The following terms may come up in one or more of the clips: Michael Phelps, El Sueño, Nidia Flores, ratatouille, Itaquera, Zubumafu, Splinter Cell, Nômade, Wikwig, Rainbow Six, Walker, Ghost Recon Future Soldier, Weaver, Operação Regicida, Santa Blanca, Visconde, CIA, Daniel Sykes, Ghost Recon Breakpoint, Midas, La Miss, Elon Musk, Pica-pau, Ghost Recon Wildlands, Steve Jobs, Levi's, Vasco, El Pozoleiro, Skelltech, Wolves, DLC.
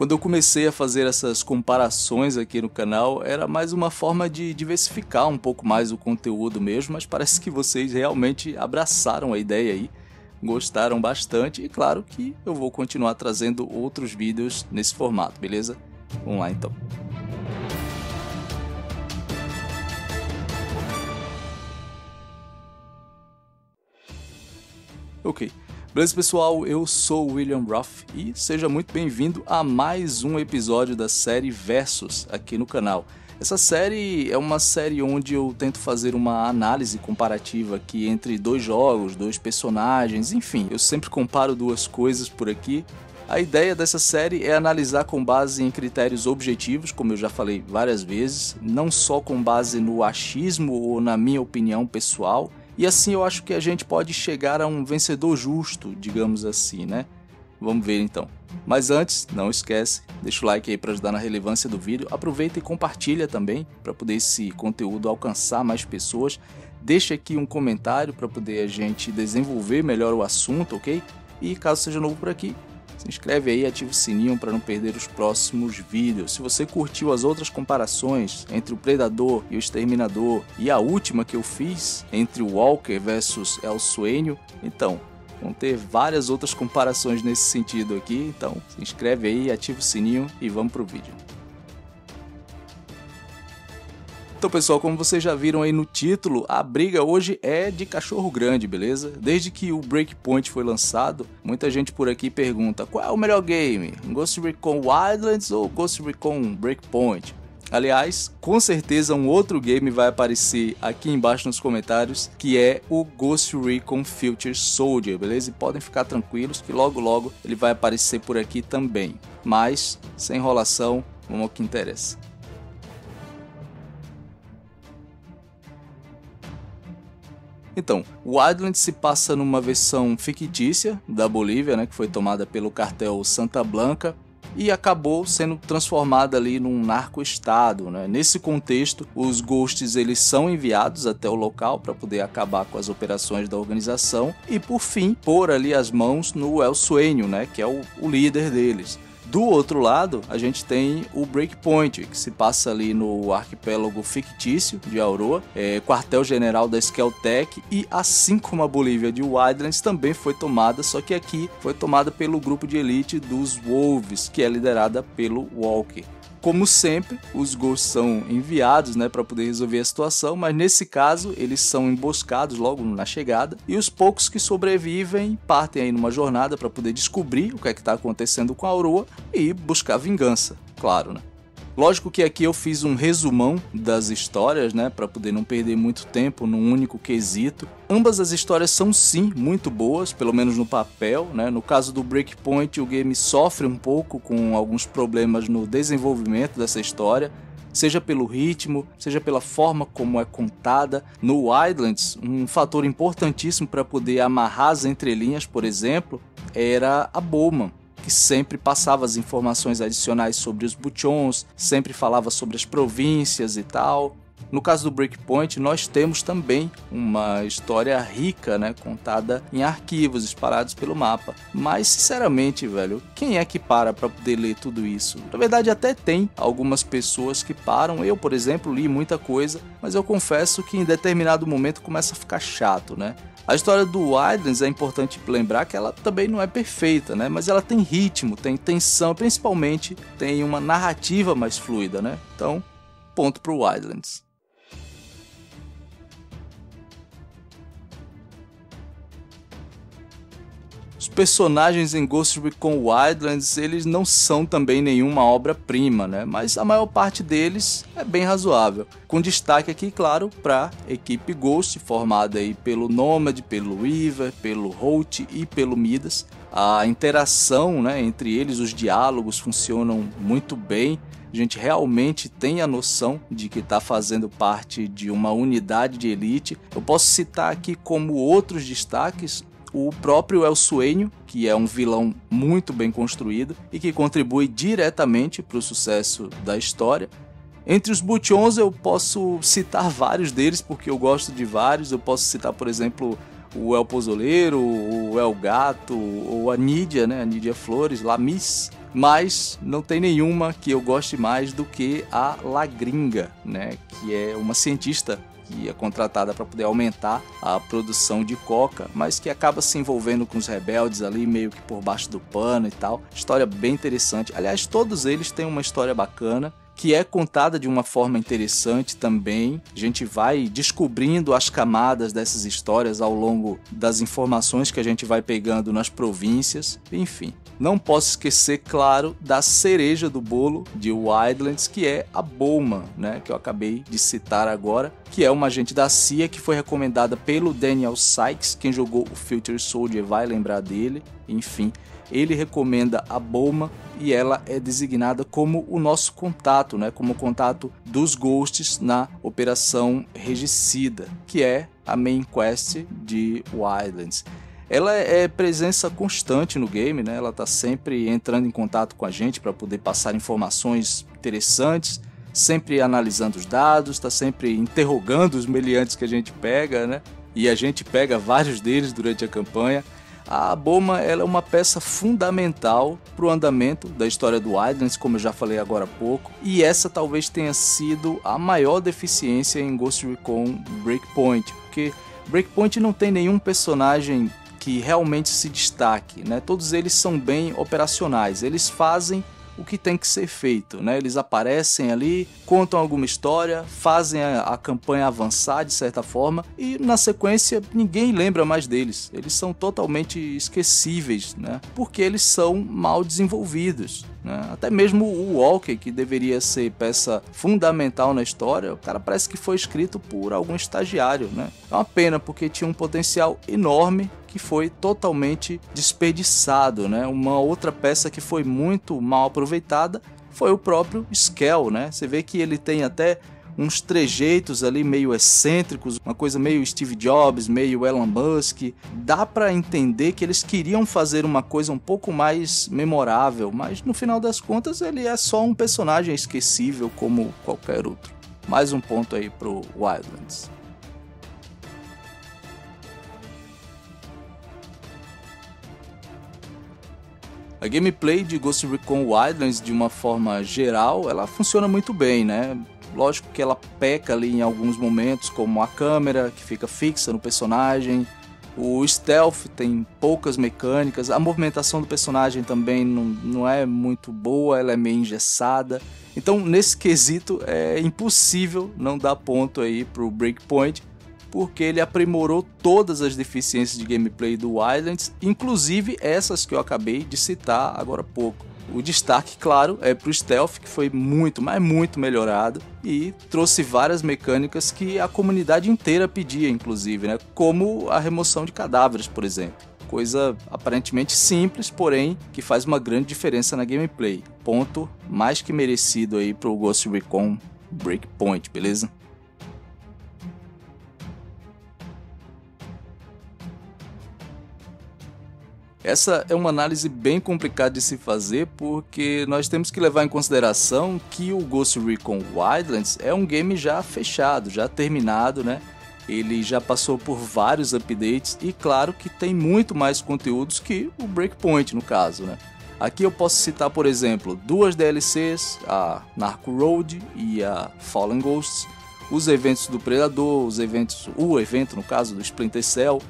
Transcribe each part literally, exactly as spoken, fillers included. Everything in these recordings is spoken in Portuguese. Quando eu comecei a fazer essas comparações aqui no canal, era mais uma forma de diversificar um pouco mais o conteúdo mesmo, mas parece que vocês realmente abraçaram a ideia aí, gostaram bastante, e claro que eu vou continuar trazendo outros vídeos nesse formato, beleza? Vamos lá então. Ok, beleza pessoal, eu sou o William Ruff e seja muito bem-vindo a mais um episódio da série Versus aqui no canal. Essa série é uma série onde eu tento fazer uma análise comparativa aqui entre dois jogos, dois personagens, enfim, eu sempre comparo duas coisas por aqui. A ideia dessa série é analisar com base em critérios objetivos, como eu já falei várias vezes, não só com base no achismo ou na minha opinião pessoal. E assim eu acho que a gente pode chegar a um vencedor justo, digamos assim, né? Vamos ver então. Mas antes, não esquece, deixa o like aí para ajudar na relevância do vídeo. Aproveita e compartilha também, para poder esse conteúdo alcançar mais pessoas. Deixa aqui um comentário para poder a gente desenvolver melhor o assunto, ok? E caso seja novo por aqui, se inscreve aí e ativa o sininho para não perder os próximos vídeos. Se você curtiu as outras comparações entre o Predador e o Exterminador e a última que eu fiz entre o Walker versus El Sueño, então vão ter várias outras comparações nesse sentido aqui. Então se inscreve aí, ativa o sininho e vamos pro vídeo. Então pessoal, como vocês já viram aí no título, a briga hoje é de cachorro grande, beleza? Desde que o Breakpoint foi lançado, muita gente por aqui pergunta qual é o melhor game, Ghost Recon Wildlands ou Ghost Recon Breakpoint? Aliás, com certeza um outro game vai aparecer aqui embaixo nos comentários, que é o Ghost Recon Future Soldier, beleza? E podem ficar tranquilos que logo logo ele vai aparecer por aqui também. Mas, sem enrolação, vamos ao que interessa. Então, o Wildlands se passa numa versão fictícia da Bolívia, né, que foi tomada pelo cartel Santa Blanca e acabou sendo transformada ali num narco-estado, né? Nesse contexto, os Ghosts eles são enviados até o local para poder acabar com as operações da organização e, por fim, pôr ali as mãos no El Sueño, né, que é o, o líder deles. Do outro lado, a gente tem o Breakpoint, que se passa ali no arquipélago fictício de Auroa, é, quartel-general da Skelltech, e assim como a Bolívia de Wildlands também foi tomada, só que aqui foi tomada pelo grupo de elite dos Wolves, que é liderada pelo Walker. Como sempre, os Ghosts são enviados, né, para poder resolver a situação, mas nesse caso eles são emboscados logo na chegada e os poucos que sobrevivem partem aí numa jornada para poder descobrir o que é que está acontecendo com a Auroa e buscar vingança, claro, né? Lógico que aqui eu fiz um resumão das histórias, né, para poder não perder muito tempo num único quesito. Ambas as histórias são sim muito boas, pelo menos no papel, né? No caso do Breakpoint, o game sofre um pouco com alguns problemas no desenvolvimento dessa história, seja pelo ritmo, seja pela forma como é contada. No Wildlands, um fator importantíssimo para poder amarrar as entrelinhas, por exemplo, era a Bowman, que sempre passava as informações adicionais sobre os buchons, sempre falava sobre as províncias e tal. No caso do Breakpoint, nós temos também uma história rica, né, contada em arquivos espalhados pelo mapa. Mas, sinceramente, velho, quem é que para pra poder ler tudo isso? Na verdade, até tem algumas pessoas que param. Eu, por exemplo, li muita coisa, mas eu confesso que em determinado momento começa a ficar chato, né? A história do Wildlands é importante lembrar que ela também não é perfeita, né? Mas ela tem ritmo, tem tensão, principalmente tem uma narrativa mais fluida, né? Então, ponto pro Wildlands. Os personagens em Ghost Recon Wildlands, eles não são também nenhuma obra-prima, né? Mas a maior parte deles é bem razoável. Com destaque aqui, claro, para a equipe Ghost, formada aí pelo Nômade, pelo Weaver, pelo Holt e pelo Midas. A interação, né, entre eles, os diálogos funcionam muito bem. A gente realmente tem a noção de que está fazendo parte de uma unidade de elite. Eu posso citar aqui como outros destaques o próprio El Sueño, que é um vilão muito bem construído e que contribui diretamente para o sucesso da história. Entre os Buchons eu posso citar vários deles, porque eu gosto de vários. Eu posso citar, por exemplo, o El Pozoleiro, o El Gato, ou a Nidia, né? A Nidia Flores, La Miss, mas não tem nenhuma que eu goste mais do que a La Gringa, né, que é uma cientista que é contratada para poder aumentar a produção de coca, mas que acaba se envolvendo com os rebeldes ali, meio que por baixo do pano e tal. História bem interessante. Aliás, todos eles têm uma história bacana, que é contada de uma forma interessante também. A gente vai descobrindo as camadas dessas histórias ao longo das informações que a gente vai pegando nas províncias, enfim. Não posso esquecer, claro, da cereja do bolo de Wildlands, que é a Bowman, né, que eu acabei de citar agora, que é uma agente da C I A que foi recomendada pelo Daniel Sykes, quem jogou o Future Soldier vai lembrar dele, enfim. Ele recomenda a Bowman e ela é designada como o nosso contato, né? Como o contato dos Ghosts na Operação Regicida, que é a main quest de Wildlands. Ela é presença constante no game, né? Ela está sempre entrando em contato com a gente para poder passar informações interessantes, sempre analisando os dados, está sempre interrogando os meliantes que a gente pega, né? E a gente pega vários deles durante a campanha. A Bowman, ela é uma peça fundamental para o andamento da história do Wildlands, como eu já falei agora há pouco, e essa talvez tenha sido a maior deficiência em Ghost Recon Breakpoint, porque Breakpoint não tem nenhum personagem que realmente se destaque, né? Todos eles são bem operacionais, eles fazem o que tem que ser feito, né? Eles aparecem ali, contam alguma história, fazem a, a campanha avançar de certa forma e na sequência ninguém lembra mais deles. Eles são totalmente esquecíveis, né? Porque eles são mal desenvolvidos, né? Até mesmo o Walker, que deveria ser peça fundamental na história, o cara parece que foi escrito por algum estagiário, né? É uma pena porque tinha um potencial enorme que foi totalmente desperdiçado, né? Uma outra peça que foi muito mal aproveitada foi o próprio Skell, né? Você vê que ele tem até uns trejeitos ali meio excêntricos, uma coisa meio Steve Jobs, meio Elon Musk. Dá para entender que eles queriam fazer uma coisa um pouco mais memorável, mas no final das contas ele é só um personagem esquecível como qualquer outro. Mais um ponto aí pro Wildlands. A gameplay de Ghost Recon Wildlands, de uma forma geral, ela funciona muito bem, né? Lógico que ela peca ali em alguns momentos, como a câmera que fica fixa no personagem, o stealth tem poucas mecânicas, a movimentação do personagem também não, não é muito boa, ela é meio engessada. Então, nesse quesito, é impossível não dar ponto aí pro Breakpoint, porque ele aprimorou todas as deficiências de gameplay do Wildlands, inclusive essas que eu acabei de citar agora há pouco. O destaque, claro, é para o stealth, que foi muito, mas muito melhorado, e trouxe várias mecânicas que a comunidade inteira pedia, inclusive, né? Como a remoção de cadáveres, por exemplo. Coisa aparentemente simples, porém que faz uma grande diferença na gameplay. Ponto mais que merecido aí para o Ghost Recon Breakpoint, beleza? Essa é uma análise bem complicada de se fazer, porque nós temos que levar em consideração que o Ghost Recon Wildlands é um game já fechado, já terminado, né? Ele já passou por vários updates e claro que tem muito mais conteúdos que o Breakpoint no caso, né? Aqui eu posso citar, por exemplo, duas D L Cs, a Narco Road e a Fallen Ghosts, os eventos do Predador, os eventos, o evento no caso do Splinter Cell,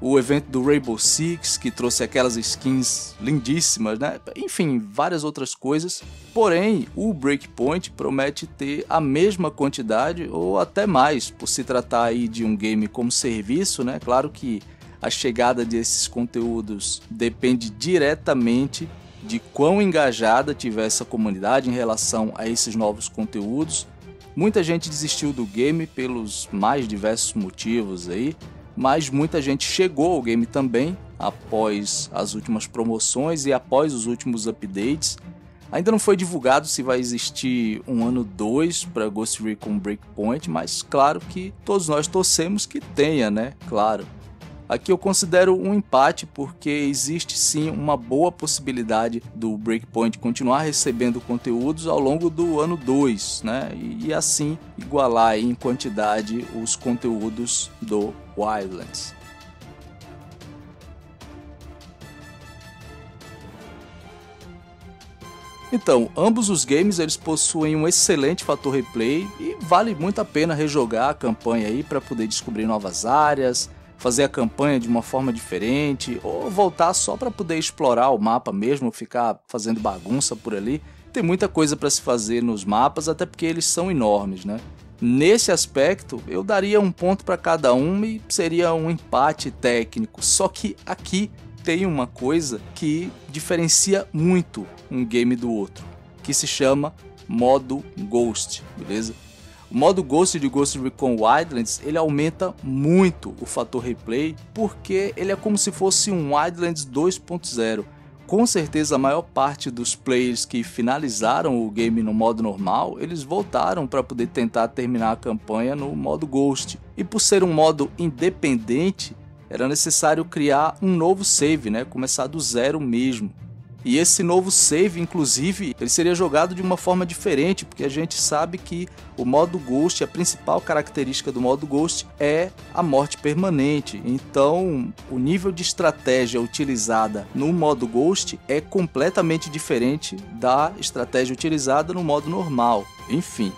o evento do Rainbow Six, que trouxe aquelas skins lindíssimas, né? Enfim, várias outras coisas. Porém, o Breakpoint promete ter a mesma quantidade ou até mais, por se tratar aí de um game como serviço, né? Claro que a chegada desses conteúdos depende diretamente de quão engajada tiver essa comunidade em relação a esses novos conteúdos. Muita gente desistiu do game pelos mais diversos motivos aí, mas muita gente chegou ao game também após as últimas promoções e após os últimos updates. Ainda não foi divulgado se vai existir um ano dois para Ghost Recon Breakpoint, mas claro que todos nós torcemos que tenha, né? Claro. Aqui eu considero um empate, porque existe sim uma boa possibilidade do Breakpoint continuar recebendo conteúdos ao longo do ano dois, né? E, e assim igualar em quantidade os conteúdos do Wildlands. Então, ambos os games eles possuem um excelente fator replay e vale muito a pena rejogar a campanha aí para poder descobrir novas áreas, fazer a campanha de uma forma diferente ou voltar só para poder explorar o mapa mesmo, ficar fazendo bagunça por ali. Tem muita coisa para se fazer nos mapas, até porque eles são enormes, né? Nesse aspecto, eu daria um ponto para cada um e seria um empate técnico. Só que aqui tem uma coisa que diferencia muito um game do outro, que se chama modo Ghost, beleza? O modo Ghost de Ghost Recon Wildlands, ele aumenta muito o fator replay, porque ele é como se fosse um Wildlands dois ponto zero. Com certeza a maior parte dos players que finalizaram o game no modo normal, eles voltaram para poder tentar terminar a campanha no modo Ghost. E por ser um modo independente, era necessário criar um novo save, né? Começar do zero mesmo. E esse novo save, inclusive, ele seria jogado de uma forma diferente, porque a gente sabe que o modo Ghost, a principal característica do modo Ghost é a morte permanente. Então, o nível de estratégia utilizada no modo Ghost é completamente diferente da estratégia utilizada no modo normal. Enfim,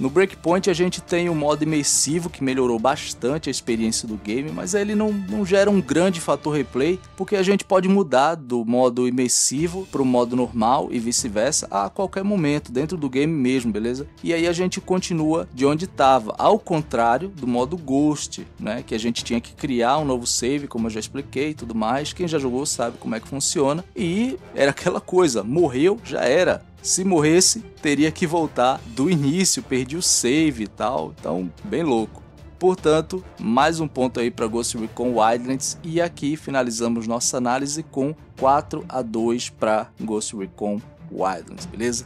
no Breakpoint a gente tem o modo imersivo, que melhorou bastante a experiência do game, mas ele não, não gera um grande fator replay, porque a gente pode mudar do modo imersivo para o modo normal e vice-versa a qualquer momento, dentro do game mesmo, beleza? E aí a gente continua de onde estava, ao contrário do modo Ghost, né? Que a gente tinha que criar um novo save, como eu já expliquei e tudo mais. Quem já jogou sabe como é que funciona. E era aquela coisa, morreu, já era. Se morresse, teria que voltar do início, perdi o save e tal, então bem louco. Portanto, mais um ponto aí para Ghost Recon Wildlands e aqui finalizamos nossa análise com quatro a dois para Ghost Recon Wildlands, beleza?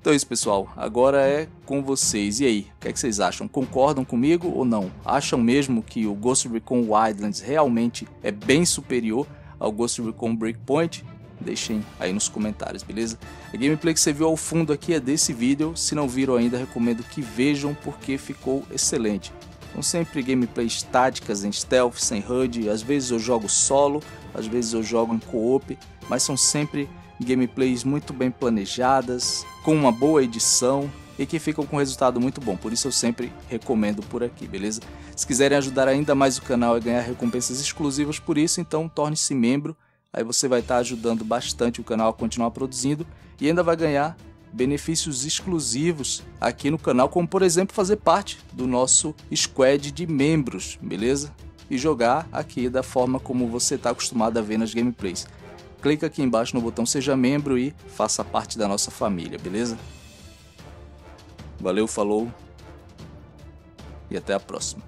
Então é isso, pessoal, agora é com vocês. E aí, o que é que vocês acham? Concordam comigo ou não? Acham mesmo que o Ghost Recon Wildlands realmente é bem superior ao Ghost Recon Breakpoint? Deixem aí nos comentários, beleza? A gameplay que você viu ao fundo aqui é desse vídeo. Se não viram ainda, recomendo que vejam porque ficou excelente. São sempre gameplays táticas em stealth, sem H U D. Às vezes eu jogo solo, às vezes eu jogo em co-op, mas são sempre gameplays muito bem planejadas, com uma boa edição e que ficam com resultado muito bom, por isso eu sempre recomendo por aqui, beleza? Se quiserem ajudar ainda mais o canal e ganhar recompensas exclusivas por isso, então torne-se membro. Aí você vai estar ajudando bastante o canal a continuar produzindo e ainda vai ganhar benefícios exclusivos aqui no canal, como por exemplo fazer parte do nosso squad de membros, beleza? E jogar aqui da forma como você está acostumado a ver nas gameplays. Clica aqui embaixo no botão seja membro e faça parte da nossa família, beleza? Valeu, falou e até a próxima.